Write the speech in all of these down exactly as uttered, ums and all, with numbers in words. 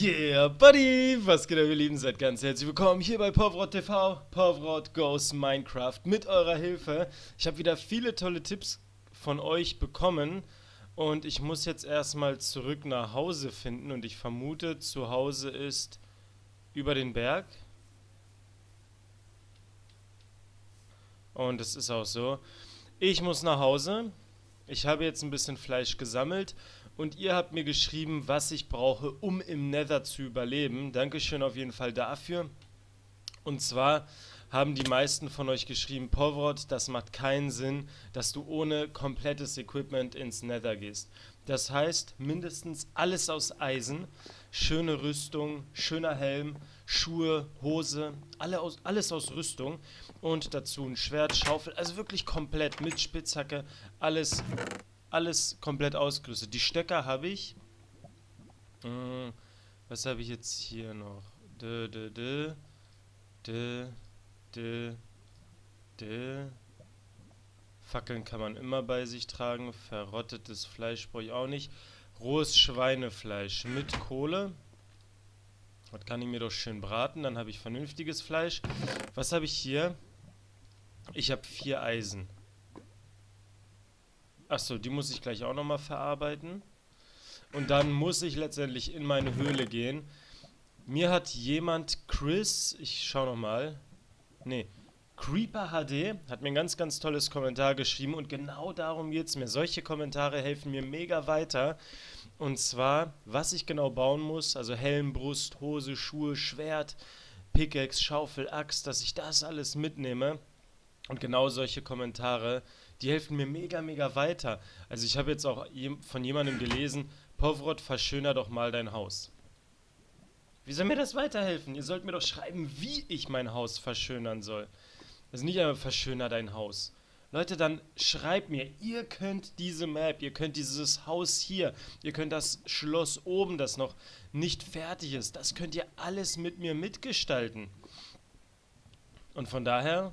Yeah, Buddy! Was geht ab, ihr Lieben? Seid ganz herzlich willkommen hier bei PowrotTV, Powrot Goes Minecraft, mit eurer Hilfe. Ich habe wieder viele tolle Tipps von euch bekommen und ich muss jetzt erstmal zurück nach Hause finden und ich vermute, zu Hause ist über den Berg. Und es ist auch so. Ich muss nach Hause. Ich habe jetzt ein bisschen Fleisch gesammelt. Und ihr habt mir geschrieben, was ich brauche, um im Nether zu überleben. Dankeschön auf jeden Fall dafür. Und zwar haben die meisten von euch geschrieben, Powrot, das macht keinen Sinn, dass du ohne komplettes Equipment ins Nether gehst. Das heißt, mindestens alles aus Eisen, schöne Rüstung, schöner Helm, Schuhe, Hose, alle aus, alles aus Rüstung. Und dazu ein Schwert, Schaufel, also wirklich komplett mit Spitzhacke, alles... Alles komplett ausgerüstet. Die Stöcker habe ich. Hm, was habe ich jetzt hier noch? Dö, dö, dö. Dö, dö, dö. Fackeln kann man immer bei sich tragen. Verrottetes Fleisch brauche ich auch nicht. Rohes Schweinefleisch mit Kohle. Das kann ich mir doch schön braten. Dann habe ich vernünftiges Fleisch. Was habe ich hier? Ich habe vier Eisen. Achso, die muss ich gleich auch nochmal verarbeiten. Und dann muss ich letztendlich in meine Höhle gehen. Mir hat jemand, Chris, ich schau nochmal. Nee, Creeper H D hat mir ein ganz, ganz tolles Kommentar geschrieben. Und genau darum geht es mir. Solche Kommentare helfen mir mega weiter. Und zwar, was ich genau bauen muss. Also Helm, Brust, Hose, Schuhe, Schwert, Pickaxe, Schaufel, Axt, dass ich das alles mitnehme. Und genau solche Kommentare, die helfen mir mega, mega weiter. Also ich habe jetzt auch von jemandem gelesen, Powrot, verschöner doch mal dein Haus. Wie soll mir das weiterhelfen? Ihr sollt mir doch schreiben, wie ich mein Haus verschönern soll. Also nicht einmal verschöner dein Haus. Leute, dann schreibt mir, ihr könnt diese Map, ihr könnt dieses Haus hier, ihr könnt das Schloss oben, das noch nicht fertig ist, das könnt ihr alles mit mir mitgestalten. Und von daher...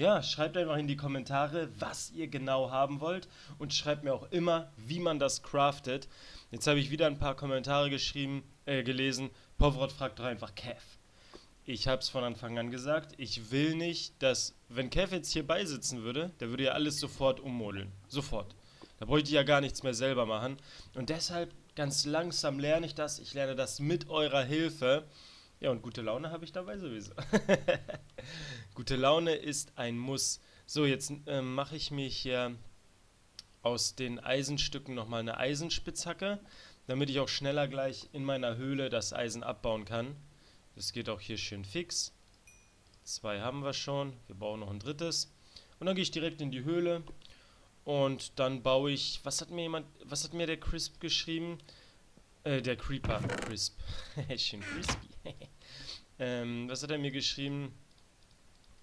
Ja, schreibt einfach in die Kommentare, was ihr genau haben wollt und schreibt mir auch immer, wie man das craftet. Jetzt habe ich wieder ein paar Kommentare geschrieben, äh, gelesen. Powrot fragt doch einfach Kev. Ich habe es von Anfang an gesagt, ich will nicht, dass, wenn Kev jetzt hier beisitzen würde, der würde ja alles sofort ummodeln. Sofort. Da bräuchte ich ja gar nichts mehr selber machen. Und deshalb, ganz langsam lerne ich das. Ich lerne das mit eurer Hilfe. Ja, und gute Laune habe ich dabei sowieso. Gute Laune ist ein Muss. So, jetzt äh, mache ich mir hier aus den Eisenstücken nochmal eine Eisenspitzhacke, damit ich auch schneller gleich in meiner Höhle das Eisen abbauen kann. Das geht auch hier schön fix. Zwei haben wir schon. Wir bauen noch ein drittes. Und dann gehe ich direkt in die Höhle und dann baue ich... Was hat mir jemand... Was hat mir der Crisp geschrieben? Äh, der Creeper. Crisp. Schön crispy. ähm, was hat er mir geschrieben?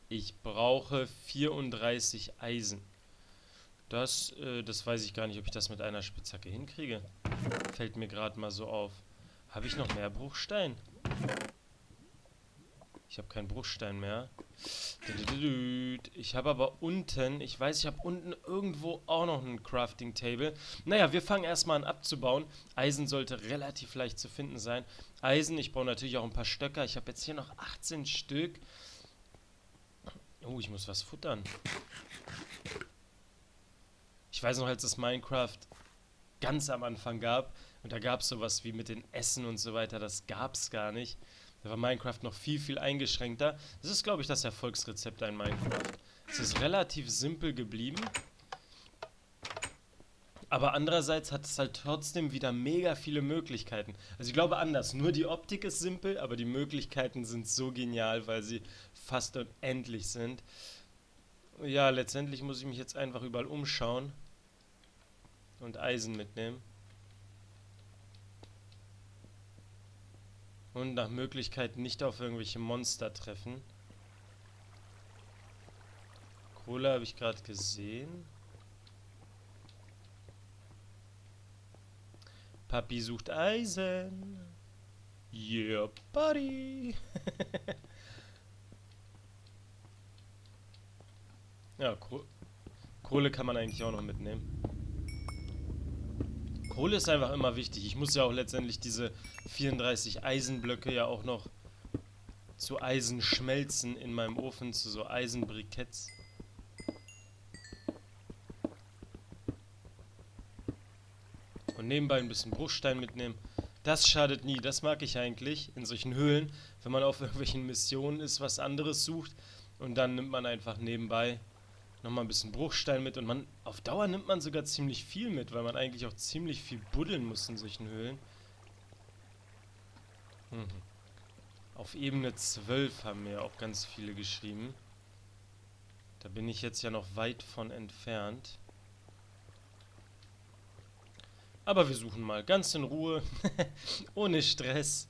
Ich brauche vierunddreißig Eisen. Das, äh, das weiß ich gar nicht, ob ich das mit einer Spitzhacke hinkriege. Fällt mir gerade mal so auf. Habe ich noch mehr Bruchstein? Ich habe keinen Bruchstein mehr. Ich habe aber unten, ich weiß, ich habe unten irgendwo auch noch einen Crafting Table. Naja, wir fangen erstmal an abzubauen. Eisen sollte relativ leicht zu finden sein. Eisen, ich brauche natürlich auch ein paar Stöcker. Ich habe jetzt hier noch achtzehn Stück. Oh, ich muss was futtern. Ich weiß noch, als es Minecraft ganz am Anfang gab, und da gab es sowas wie mit den Essen und so weiter, das gab es gar nicht. Da war Minecraft noch viel, viel eingeschränkter. Das ist, glaube ich, das Erfolgsrezept in Minecraft. Es ist relativ simpel geblieben. Aber andererseits hat es halt trotzdem wieder mega viele Möglichkeiten. Also ich glaube anders, nur die Optik ist simpel, aber die Möglichkeiten sind so genial, weil sie fast unendlich sind. Ja, letztendlich muss ich mich jetzt einfach überall umschauen und Eisen mitnehmen. Und nach Möglichkeit nicht auf irgendwelche Monster treffen. Kohle habe ich gerade gesehen. Papi sucht Eisen. Yeah, buddy. Ja, Koh- Kohle kann man eigentlich auch noch mitnehmen. Kohle ist einfach immer wichtig. Ich muss ja auch letztendlich diese vierunddreißig Eisenblöcke ja auch noch zu Eisen schmelzen in meinem Ofen, zu so Eisenbriketts. Und nebenbei ein bisschen Bruchstein mitnehmen. Das schadet nie, das mag ich eigentlich in solchen Höhlen, wenn man auf irgendwelchen Missionen ist, was anderes sucht und dann nimmt man einfach nebenbei nochmal ein bisschen Bruchstein mit und man, auf Dauer nimmt man sogar ziemlich viel mit, weil man eigentlich auch ziemlich viel buddeln muss in solchen Höhlen. Mhm. Auf Ebene zwölf haben mir auch ganz viele geschrieben. Da bin ich jetzt ja noch weit von entfernt. Aber wir suchen mal ganz in Ruhe, ohne Stress.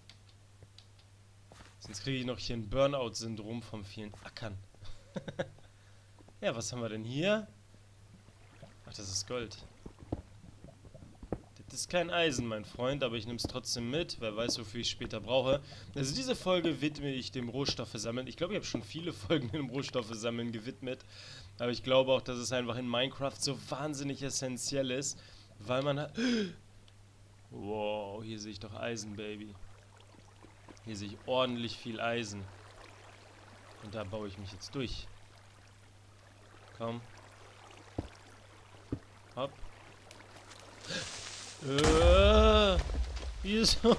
Sonst kriege ich noch hier ein Burnout-Syndrom vom vielen Ackern. Ja, was haben wir denn hier? Ach, das ist Gold. Das ist kein Eisen, mein Freund, aber ich nehme es trotzdem mit. Wer weiß, wofür ich später brauche. Also diese Folge widme ich dem Rohstoffe sammeln. Ich glaube, ich habe schon viele Folgen dem Rohstoffe sammeln gewidmet. Aber ich glaube auch, dass es einfach in Minecraft so wahnsinnig essentiell ist. Weil man hat... Wow, hier sehe ich doch Eisen, Baby. Hier sehe ich ordentlich viel Eisen. Und da baue ich mich jetzt durch. Komm. Hopp. Äh, wieso?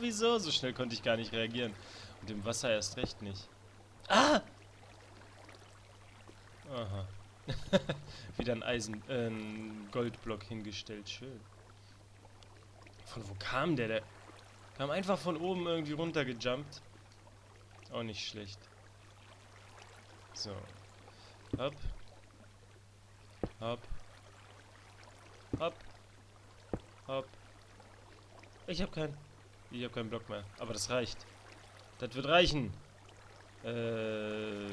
Wieso? So schnell konnte ich gar nicht reagieren. Und im Wasser erst recht nicht. Ah! Aha. Wieder ein Eisen, äh, Goldblock hingestellt. Schön. Von wo kam der? Der kam einfach von oben irgendwie runtergejumpt. Auch nicht schlecht. So. Hopp. Hopp. Hopp. Hopp. Ich hab keinen. Ich hab keinen Block mehr. Aber das reicht. Das wird reichen. Äh,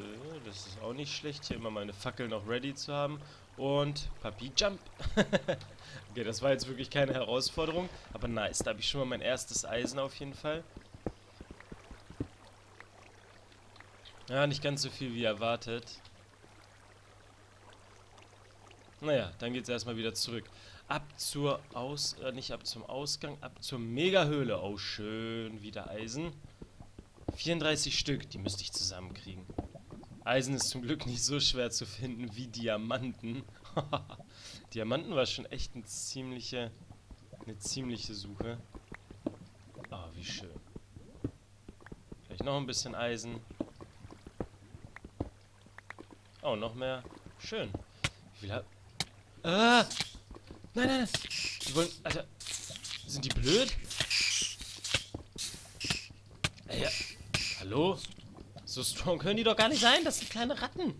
das ist auch nicht schlecht, hier immer meine Fackel noch ready zu haben. Und Papi Jump. Okay, das war jetzt wirklich keine Herausforderung. Aber nice, da habe ich schon mal mein erstes Eisen auf jeden Fall. Ja, nicht ganz so viel wie erwartet. Naja, dann geht's erstmal wieder zurück. Ab zur Aus... Äh, nicht ab zum Ausgang, ab zur Megahöhle. Oh, schön, wieder Eisen. vierunddreißig Stück, die müsste ich zusammenkriegen. Eisen ist zum Glück nicht so schwer zu finden wie Diamanten. Diamanten war schon echt eine ziemliche, eine ziemliche Suche. Ah, wie schön. Vielleicht noch ein bisschen Eisen. Oh, noch mehr. Schön. Wie viel hab... Ah! Nein, nein, nein! Die wollen... Alter! Sind die blöd? Ey, ja. Hallo? So strong können die doch gar nicht sein. Das sind kleine Ratten.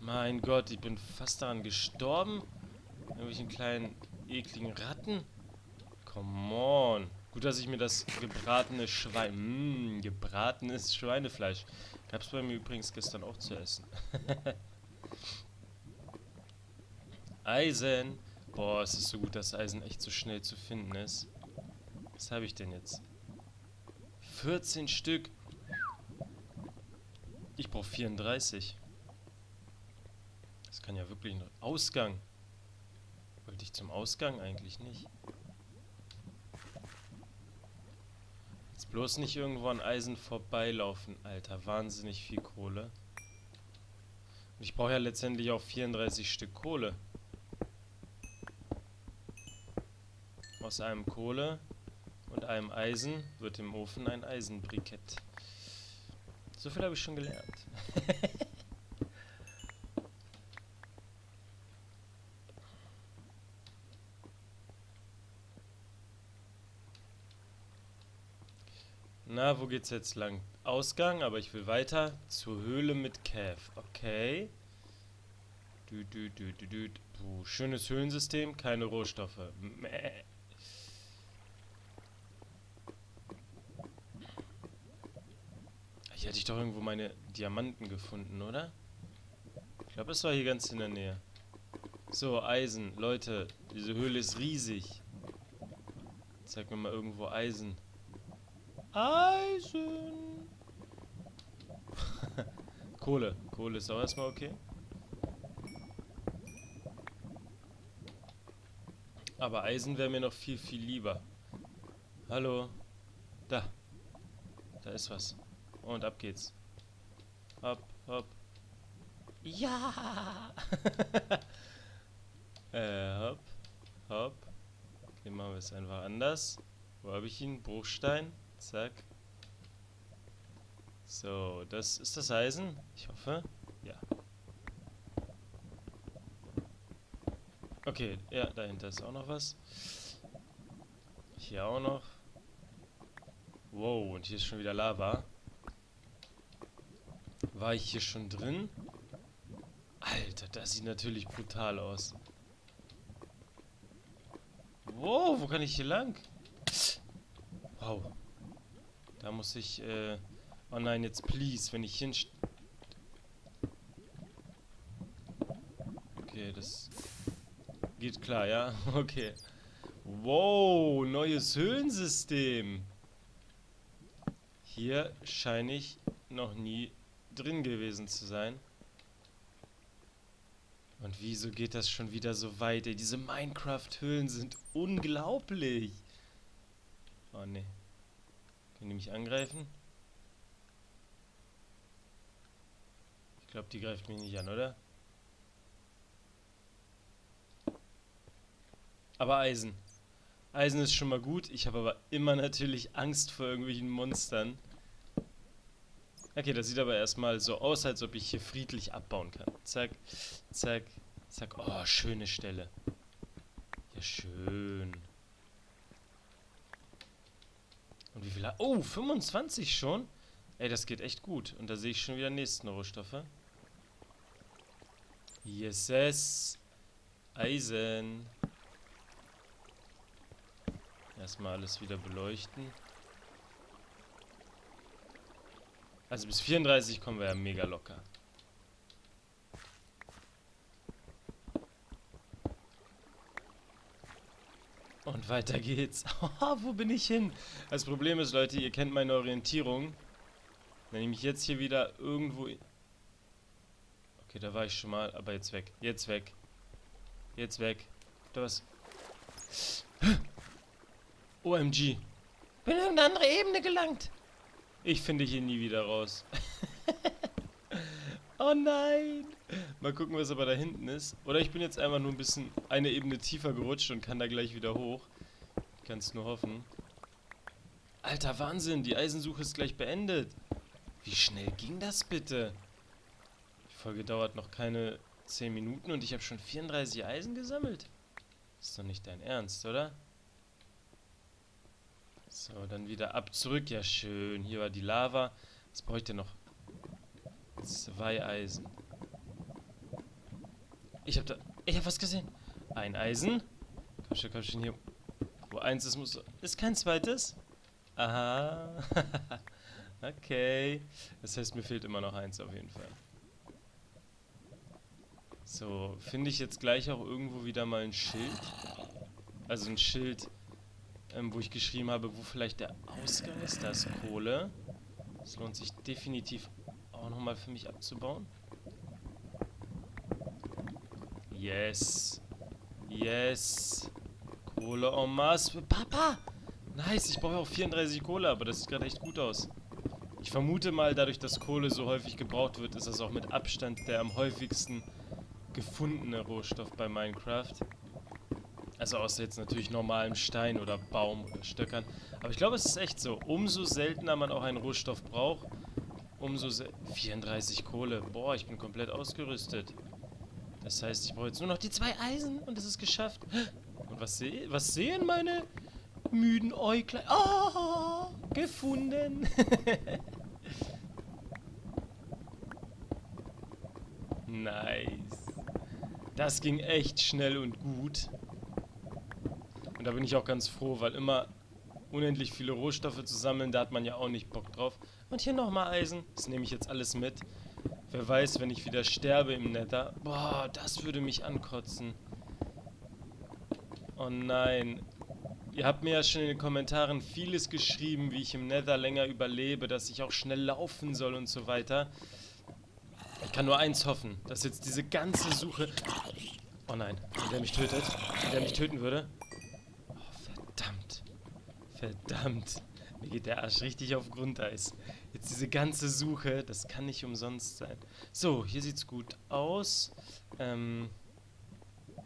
Mein Gott, ich bin fast daran gestorben. Irgendwelchen kleinen, ekligen Ratten. Come on. Gut, dass ich mir das gebratene Schwein... Mh, gebratenes Schweinefleisch. Gab's bei mir übrigens gestern auch zu essen. Eisen. Boah, es ist so gut, dass Eisen echt so schnell zu finden ist. Was habe ich denn jetzt? vierzehn Stück. Ich brauche vierunddreißig. Das kann ja wirklich ein Ausgang. Wollte ich zum Ausgang eigentlich nicht. Jetzt bloß nicht irgendwo an Eisen vorbeilaufen. Alter, wahnsinnig viel Kohle. Und ich brauche ja letztendlich auch vierunddreißig Stück Kohle. Aus einem Kohle... Und einem Eisen wird im Ofen ein Eisenbrikett. So viel habe ich schon gelernt. Na, wo geht's jetzt lang? Ausgang, aber ich will weiter zur Höhle mit Kev. Okay. Du, du, du, du, du. Puh, schönes Höhlensystem, keine Rohstoffe. Mäh. Hier hätte ich doch irgendwo meine Diamanten gefunden, oder? Ich glaube, es war hier ganz in der Nähe. So, Eisen. Leute, diese Höhle ist riesig. Zeig mir mal irgendwo Eisen. Eisen! Kohle. Kohle ist auch erstmal okay. Aber Eisen wäre mir noch viel, viel lieber. Hallo. Da. Da ist was. Und ab geht's. Hopp, hopp. Ja! äh, hopp, hopp. Okay, machen wir es einfach anders. Wo habe ich ihn? Bruchstein. Zack. So, das ist das Eisen. Ich hoffe. Ja. Okay, ja, dahinter ist auch noch was. Hier auch noch. Wow, und hier ist schon wieder Lava. War ich hier schon drin? Alter, das sieht natürlich brutal aus. Wow, wo kann ich hier lang? Wow. Da muss ich, äh... oh nein, jetzt please, wenn ich hinst... Okay, das... geht klar, ja? Okay. Wow, neues Höhlensystem. Hier scheine ich noch nie drin gewesen zu sein. Und wieso geht das schon wieder so weit, ey? Diese Minecraft-Höhlen sind unglaublich. Oh, ne. Können die mich angreifen? Ich glaube, die greift mich nicht an, oder? Aber Eisen. Eisen ist schon mal gut. Ich habe aber immer natürlich Angst vor irgendwelchen Monstern. Okay, das sieht aber erstmal so aus, als ob ich hier friedlich abbauen kann. Zack, zack, zack. Oh, schöne Stelle. Ja, schön. Und wie viel... Oh, fünfundzwanzig schon? Ey, das geht echt gut. Und da sehe ich schon wieder nächsten Rohstoffe. Yes, yes. Eisen. Erstmal alles wieder beleuchten. Also bis vierunddreißig kommen wir ja mega locker. Und weiter geht's. Wo bin ich hin? Das Problem ist, Leute, ihr kennt meine Orientierung. Wenn ich mich jetzt hier wieder irgendwo... Okay, da war ich schon mal, aber jetzt weg. Jetzt weg. Jetzt weg. Da was... O M G. Bin in eine andere Ebene gelangt. Ich finde hier nie wieder raus. Oh nein. Mal gucken, was aber da hinten ist. Oder ich bin jetzt einfach nur ein bisschen eine Ebene tiefer gerutscht und kann da gleich wieder hoch. Ich kann es nur hoffen. Alter, Wahnsinn. Die Eisensuche ist gleich beendet. Wie schnell ging das bitte? Die Folge dauert noch keine zehn Minuten und ich habe schon vierunddreißig Eisen gesammelt. Ist doch nicht dein Ernst, oder? So, dann wieder ab zurück. Ja, schön. Hier war die Lava. Was brauche ich denn noch? Zwei Eisen. Ich habe da... Ich habe was gesehen. Ein Eisen. Komm schon, komm schon hier. Wo eins ist, muss... Ist kein zweites? Aha. Okay. Das heißt, mir fehlt immer noch eins auf jeden Fall. So, finde ich jetzt gleich auch irgendwo wieder mal ein Schild. Also ein Schild... Ähm, wo ich geschrieben habe, wo vielleicht der Ausgang ist. Da ist Kohle. Das lohnt sich definitiv auch nochmal für mich abzubauen. Yes. Yes. Kohle en masse für Papa. Nice, ich brauche auch vierunddreißig Kohle, aber das sieht gerade echt gut aus. Ich vermute mal, dadurch, dass Kohle so häufig gebraucht wird, ist das auch mit Abstand der am häufigsten gefundene Rohstoff bei Minecraft. Also außer jetzt natürlich normalem Stein oder Baum oder Stöckern. Aber ich glaube, es ist echt so. Umso seltener man auch einen Rohstoff braucht, umso vierunddreißig Kohle. Boah, ich bin komplett ausgerüstet. Das heißt, ich brauche jetzt nur noch die zwei Eisen und es ist geschafft. Und was, se was sehen meine müden Äuglein? Oh, gefunden. Nice. Das ging echt schnell und gut. Und da bin ich auch ganz froh, weil immer unendlich viele Rohstoffe zu sammeln, da hat man ja auch nicht Bock drauf. Und hier nochmal Eisen. Das nehme ich jetzt alles mit. Wer weiß, wenn ich wieder sterbe im Nether. Boah, das würde mich ankotzen. Oh nein. Ihr habt mir ja schon in den Kommentaren vieles geschrieben, wie ich im Nether länger überlebe, dass ich auch schnell laufen soll und so weiter. Ich kann nur eins hoffen, dass jetzt diese ganze Suche... Oh nein, wenn der mich tötet, wenn der mich töten würde... Verdammt, mir geht der Arsch richtig auf Grundeis. Jetzt diese ganze Suche, das kann nicht umsonst sein. So, hier sieht's gut aus. Ähm,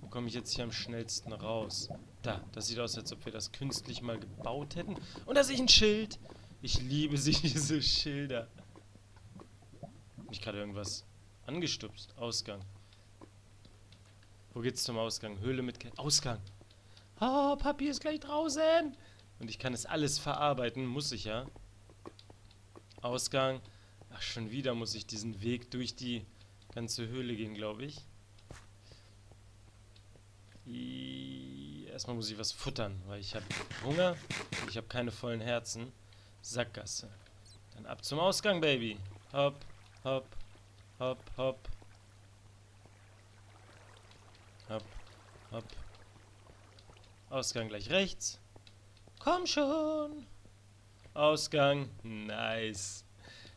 wo komme ich jetzt hier am schnellsten raus? Da, das sieht aus, als ob wir das künstlich mal gebaut hätten. Und da sehe ich ein Schild. Ich liebe sie, diese Schilder. Hab ich gerade irgendwas angestupst? Ausgang. Wo geht's zum Ausgang? Höhle mit Ke- Ausgang. Oh, Papi ist gleich draußen. Und ich kann es alles verarbeiten, muss ich ja. Ausgang. Ach, schon wieder muss ich diesen Weg durch die ganze Höhle gehen, glaube ich. I- Erstmal muss ich was futtern, weil ich habe Hunger. Ich habe keine vollen Herzen. Sackgasse. Dann ab zum Ausgang, Baby. Hopp, hopp, hopp, hopp. Hopp, hopp. Ausgang gleich rechts. Komm schon. Ausgang. Nice.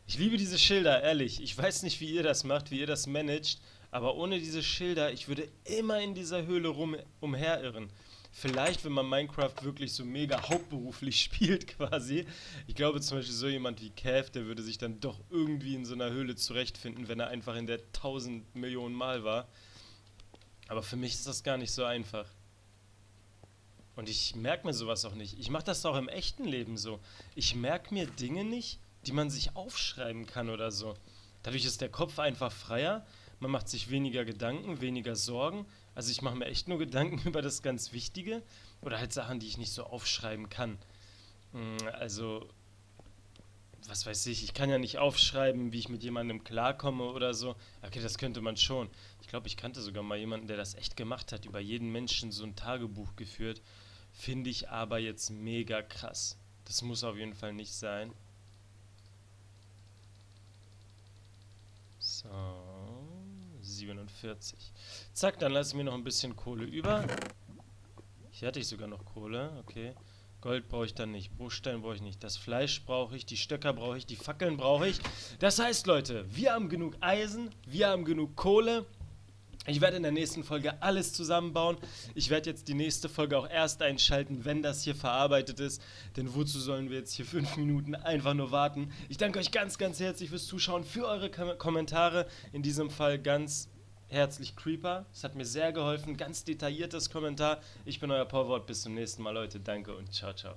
Ich liebe diese Schilder, ehrlich. Ich weiß nicht, wie ihr das macht, wie ihr das managt. Aber ohne diese Schilder, ich würde immer in dieser Höhle rum, umherirren. Vielleicht, wenn man Minecraft wirklich so mega hauptberuflich spielt quasi. Ich glaube zum Beispiel so jemand wie Kev, der würde sich dann doch irgendwie in so einer Höhle zurechtfinden, wenn er einfach in der tausend Millionen Mal war. Aber für mich ist das gar nicht so einfach. Und ich merke mir sowas auch nicht. Ich mache das auch im echten Leben so. Ich merke mir Dinge nicht, die man sich aufschreiben kann oder so. Dadurch ist der Kopf einfach freier. Man macht sich weniger Gedanken, weniger Sorgen. Also ich mache mir echt nur Gedanken über das ganz Wichtige. Oder halt Sachen, die ich nicht so aufschreiben kann. Also, was weiß ich, ich kann ja nicht aufschreiben, wie ich mit jemandem klarkomme oder so. Okay, das könnte man schon. Ich glaube, ich kannte sogar mal jemanden, der das echt gemacht hat. Über jeden Menschen so ein Tagebuch geführt. Finde ich aber jetzt mega krass. Das muss auf jeden Fall nicht sein. So. siebenundvierzig. Zack, dann lasse ich mir noch ein bisschen Kohle über. Hier hatte ich sogar noch Kohle, okay. Gold brauche ich dann nicht, Bruchstein brauche ich nicht, das Fleisch brauche ich, die Stöcker brauche ich, die Fackeln brauche ich. Das heißt, Leute, wir haben genug Eisen, wir haben genug Kohle. Ich werde in der nächsten Folge alles zusammenbauen. Ich werde jetzt die nächste Folge auch erst einschalten, wenn das hier verarbeitet ist. Denn wozu sollen wir jetzt hier fünf Minuten einfach nur warten? Ich danke euch ganz, ganz herzlich fürs Zuschauen, für eure Kom- Kommentare. In diesem Fall ganz herzlich Creeper. Es hat mir sehr geholfen. Ganz detailliertes Kommentar. Ich bin euer PowrotTV. Bis zum nächsten Mal, Leute. Danke und ciao, ciao.